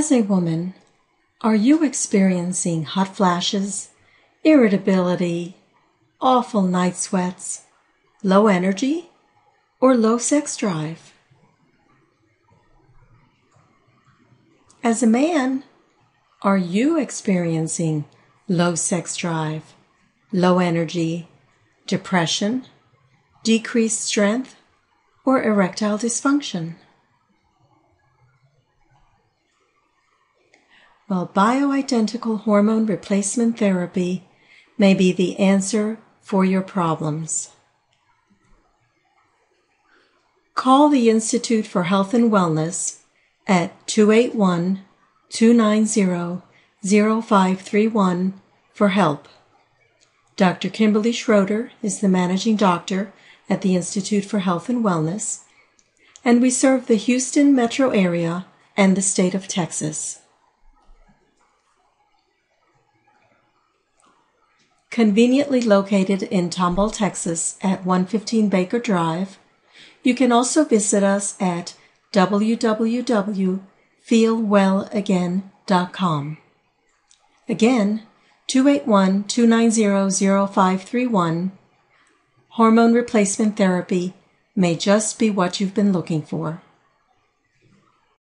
As a woman, are you experiencing hot flashes, irritability, awful night sweats, low energy, or low sex drive? As a man, are you experiencing low sex drive, low energy, depression, decreased strength, or erectile dysfunction? Well, bioidentical hormone replacement therapy may be the answer for your problems. Call the Institute for Health and Wellness at 281-290-0531 for help. Dr. Kimberly Schroeder is the managing doctor at the Institute for Health and Wellness, and we serve the Houston metro area and the state of Texas. Conveniently located in Tomball, Texas at 115 Baker Drive. You can also visit us at www.feelwellagain.com. Again, 281-290-0531. Hormone replacement therapy may just be what you've been looking for.